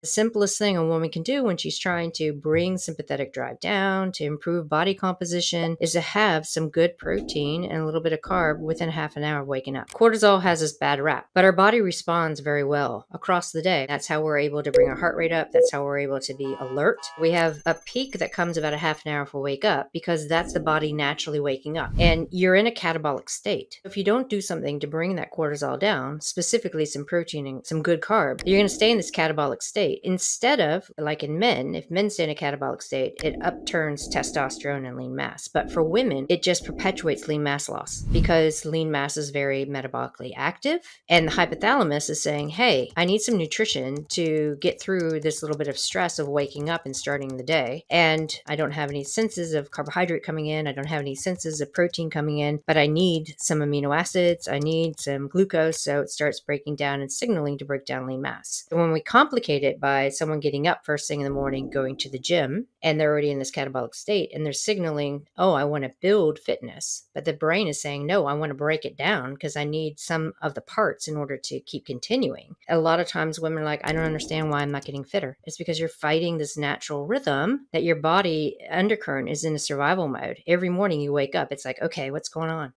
The simplest thing a woman can do when she's trying to bring sympathetic drive down, to improve body composition, is to have some good protein and a little bit of carb within half an hour of waking up. Cortisol has this bad rap, but our body responds very well across the day. That's how we're able to bring our heart rate up. That's how we're able to be alert. We have a peak that comes about a half an hour if we wake up, because that's the body naturally waking up. And you're in a catabolic state. If you don't do something to bring that cortisol down, specifically some protein and some good carb, you're going to stay in this catabolic state. Instead of, like in men, if men stay in a catabolic state, it upturns testosterone and lean mass. But for women, it just perpetuates lean mass loss, because lean mass is very metabolically active. And the hypothalamus is saying, hey, I need some nutrition to get through this little bit of stress of waking up and starting the day. And I don't have any senses of carbohydrate coming in. I don't have any senses of protein coming in, but I need some amino acids. I need some glucose. So it starts breaking down and signaling to break down lean mass. And when we complicate it by someone getting up first thing in the morning, going to the gym, and they're already in this catabolic state, and they're signaling, oh, I want to build fitness. But the brain is saying, no, I want to break it down because I need some of the parts in order to keep continuing. A lot of times women are like, I don't understand why I'm not getting fitter. It's because you're fighting this natural rhythm that your body undercurrent is in a survival mode. Every morning you wake up, it's like, okay, what's going on?